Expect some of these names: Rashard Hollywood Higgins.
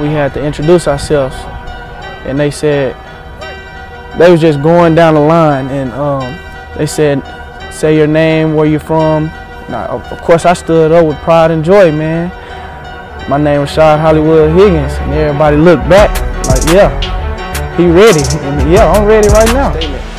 we had to introduce ourselves, and they said they was just going down the line, and they said, say your name, where you're from. And I, of course, I stood up with pride and joy, man. My name was Rashard Hollywood Higgins, and everybody looked back like, yeah, he ready, and yeah, I'm ready right now.